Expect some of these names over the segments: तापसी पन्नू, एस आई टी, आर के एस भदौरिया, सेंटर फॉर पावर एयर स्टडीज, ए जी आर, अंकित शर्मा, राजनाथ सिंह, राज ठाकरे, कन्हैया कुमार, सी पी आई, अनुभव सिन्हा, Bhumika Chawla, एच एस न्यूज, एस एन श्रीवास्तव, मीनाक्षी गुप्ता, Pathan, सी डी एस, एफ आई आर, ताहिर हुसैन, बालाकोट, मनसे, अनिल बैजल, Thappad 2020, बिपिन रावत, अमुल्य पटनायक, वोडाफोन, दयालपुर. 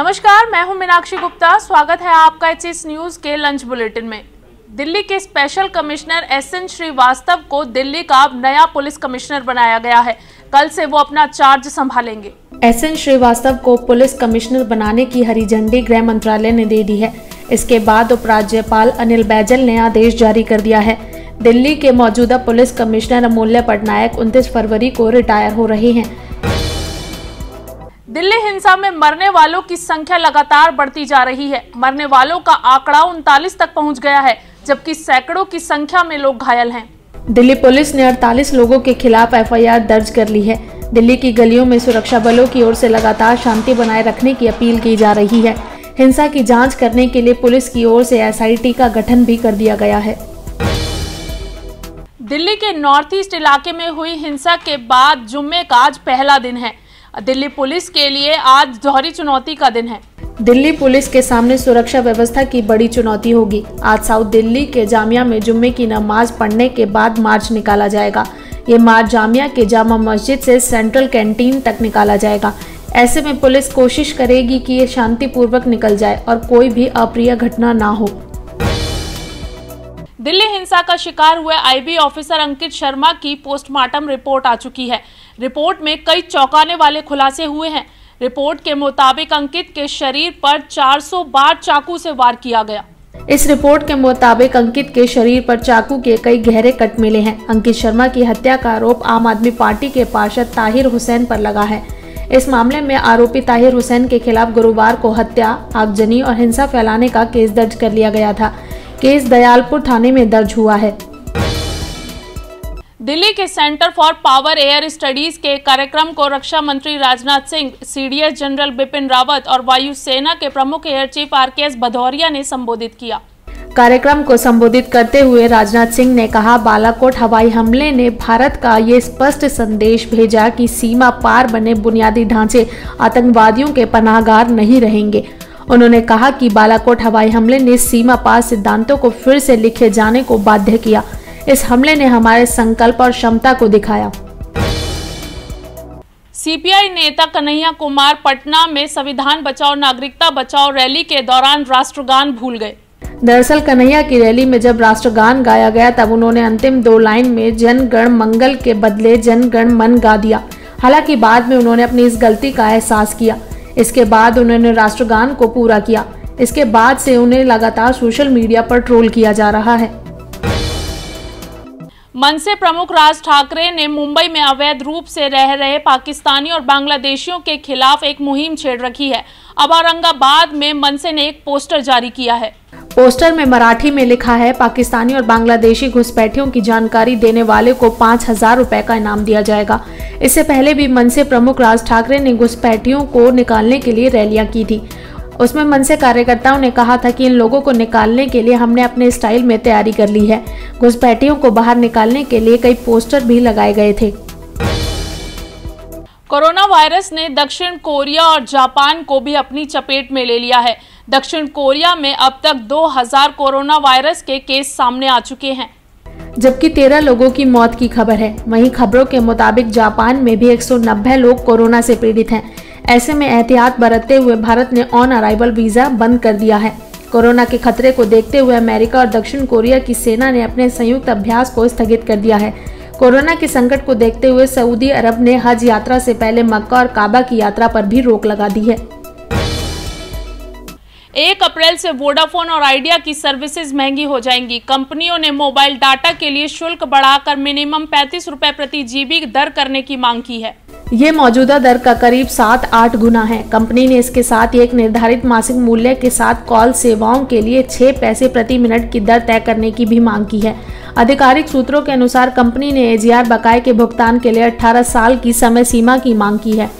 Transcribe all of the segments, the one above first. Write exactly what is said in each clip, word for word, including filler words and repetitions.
नमस्कार, मैं हूं मीनाक्षी गुप्ता। स्वागत है आपका एच एस न्यूज के लंच बुलेटिन में। दिल्ली के special commissioner एस एन श्रीवास्तव को दिल्ली का नया पुलिस कमिश्नर बनाया गया है। कल से वो अपना चार्ज संभालेंगे। एस एन श्रीवास्तव को पुलिस कमिश्नर बनाने की हरी झंडी गृह मंत्रालय ने दे दी है। इसके बाद उपराज्यपाल अनिल बैजल ने आदेश जारी कर दिया है। दिल्ली के मौजूदा पुलिस कमिश्नर अमुल्य पटनायक उनतीस फरवरी को रिटायर हो रहे हैं। दिल्ली हिंसा में मरने वालों की संख्या लगातार बढ़ती जा रही है। मरने वालों का आंकड़ा उनतालीस तक पहुंच गया है, जबकि सैकड़ों की संख्या में लोग घायल हैं। दिल्ली पुलिस ने अड़तालीस लोगों के खिलाफ एफ आई आर दर्ज कर ली है। दिल्ली की गलियों में सुरक्षा बलों की ओर से लगातार शांति बनाए रखने की अपील की जा रही है। हिंसा की जाँच करने के लिए पुलिस की ओर से एस आई टी का गठन भी कर दिया गया है। दिल्ली के नॉर्थ ईस्ट इलाके में हुई हिंसा के बाद जुम्मे का आज पहला दिन है। दिल्ली पुलिस के लिए आज दोहरी चुनौती का दिन है। दिल्ली पुलिस के सामने सुरक्षा व्यवस्था की बड़ी चुनौती होगी। आज साउथ दिल्ली के जामिया में जुम्मे की नमाज पढ़ने के बाद मार्च निकाला जाएगा। ये मार्च जामिया के जामा मस्जिद से सेंट्रल कैंटीन तक निकाला जाएगा। ऐसे में पुलिस कोशिश करेगी कि ये शांतिपूर्वक निकल जाए और कोई भी अप्रिय घटना ना हो। दिल्ली हिंसा का शिकार हुए I B officer अंकित शर्मा की पोस्टमार्टम रिपोर्ट आ चुकी है। रिपोर्ट में कई चौंकाने वाले खुलासे हुए हैं। रिपोर्ट के मुताबिक अंकित के शरीर पर चार सौ बार चाकू से वार किया गया। इस रिपोर्ट के मुताबिक अंकित के शरीर पर चाकू के कई गहरे कट मिले हैं। अंकित शर्मा की हत्या का आरोप आम आदमी पार्टी के पार्षद ताहिर हुसैन पर लगा है। इस मामले में आरोपी ताहिर हुसैन के खिलाफ गुरुवार को हत्या, आगजनी और हिंसा फैलाने का केस दर्ज कर लिया गया था। केस दयालपुर थाने में दर्ज हुआ है। दिल्ली के सेंटर फॉर पावर एयर स्टडीज के कार्यक्रम को रक्षा मंत्री राजनाथ सिंह, सी डी एस general बिपिन रावत और वायुसेना के प्रमुख air chief आर के एस भदौरिया ने संबोधित किया। कार्यक्रम को संबोधित करते हुए राजनाथ सिंह ने कहा, बालाकोट हवाई हमले ने भारत का ये स्पष्ट संदेश भेजा कि सीमा पार बने बुनियादी ढांचे आतंकवादियों के पनाहगार नहीं रहेंगे। उन्होंने कहा कि बालाकोट हवाई हमले ने सीमा पार सिद्धांतों को फिर से लिखे जाने को बाध्य किया। इस हमले ने हमारे संकल्प और क्षमता को दिखाया। सी पी आई नेता कन्हैया कुमार पटना में संविधान बचाओ नागरिकता बचाओ रैली के दौरान राष्ट्रगान भूल गए। दरअसल कन्हैया की रैली में जब राष्ट्रगान गाया गया तब उन्होंने अंतिम दो लाइन में जन गण मंगल के बदले जन गण मन गा दिया। हालांकि बाद में उन्होंने अपनी इस गलती का एहसास किया। इसके बाद उन्होंने राष्ट्रगान को पूरा किया। इसके बाद से उन्हें लगातार सोशल मीडिया पर ट्रोल किया जा रहा है। मनसे प्रमुख राज ठाकरे ने मुंबई में अवैध रूप से रह रहे पाकिस्तानी और बांग्लादेशियों के खिलाफ एक मुहिम छेड़ रखी है। अब औरंगाबाद में मनसे ने एक पोस्टर जारी किया है। पोस्टर में मराठी में लिखा है, पाकिस्तानी और बांग्लादेशी घुसपैठियों की जानकारी देने वाले को पाँच हजार रुपए का इनाम दिया जाएगा। इससे पहले भी मनसे प्रमुख राज ठाकरे ने घुसपैठियों को निकालने के लिए रैलियां की थी। उसमें मनसे कार्यकर्ताओं ने कहा था कि इन लोगों को निकालने के लिए हमने अपने स्टाइल में तैयारी कर ली है। घुसपैठियों को बाहर निकालने के लिए कई पोस्टर भी लगाए गए थे। कोरोना वायरस ने दक्षिण कोरिया और जापान को भी अपनी चपेट में ले लिया है। दक्षिण कोरिया में अब तक दो हजार कोरोना वायरस के केस सामने आ चुके हैं, जबकि तेरह लोगों की मौत की खबर है। वहीं खबरों के मुताबिक जापान में भी एक सौ नब्बे लोग कोरोना से पीड़ित हैं। ऐसे में एहतियात बरतते हुए भारत ने ऑन अराइवल वीजा बंद कर दिया है। कोरोना के खतरे को देखते हुए अमेरिका और दक्षिण कोरिया की सेना ने अपने संयुक्त अभ्यास को स्थगित कर दिया है। कोरोना के संकट को देखते हुए सऊदी अरब ने हज यात्रा से पहले मक्का और काबा की यात्रा पर भी रोक लगा दी है। एक अप्रैल से वोडाफोन और आइडिया की सर्विसेज महंगी हो जाएंगी। कंपनियों ने मोबाइल डाटा के लिए शुल्क बढ़ाकर मिनिमम पैंतीस रुपए प्रति जी बी दर करने की मांग की है। ये मौजूदा दर का करीब सात आठ गुना है। कंपनी ने इसके साथ एक निर्धारित मासिक मूल्य के साथ कॉल सेवाओं के लिए छह पैसे प्रति मिनट की दर तय करने की भी मांग की है। आधिकारिक सूत्रों के अनुसार कंपनी ने ए जी आर बकाये के भुगतान के लिए अठारह साल की समय सीमा की मांग की है।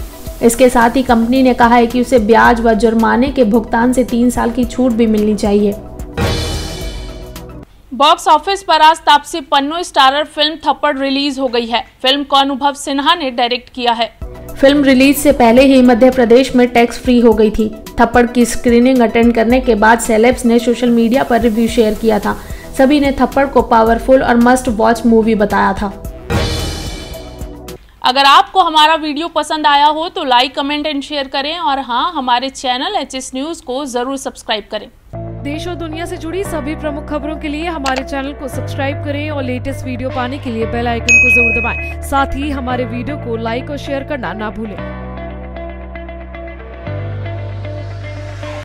इसके साथ ही कंपनी ने कहा है कि उसे ब्याज व जुर्माने के भुगतान से तीन साल की छूट भी मिलनी चाहिए। बॉक्स ऑफिस पर आज तापसी पन्नू starrer film Thappad release हो गई है। फिल्म को अनुभव सिन्हा ने डायरेक्ट किया है। फिल्म रिलीज से पहले ही मध्य प्रदेश में टैक्स फ्री हो गई थी। थप्पड़ की स्क्रीनिंग अटेंड करने के बाद सेलेब्स ने सोशल मीडिया पर रिव्यू शेयर किया था। सभी ने थप्पड़ को पावरफुल और मस्ट वॉच मूवी बताया था। अगर आपको हमारा वीडियो पसंद आया हो तो लाइक, कमेंट एंड शेयर करें और हाँ, हमारे चैनल एच एस न्यूज को जरूर सब्सक्राइब करें। देश और दुनिया से जुड़ी सभी प्रमुख खबरों के लिए हमारे चैनल को सब्सक्राइब करें और लेटेस्ट वीडियो पाने के लिए बेल आइकन को जरूर दबाएं। साथ ही हमारे वीडियो को लाइक और शेयर करना ना भूलें।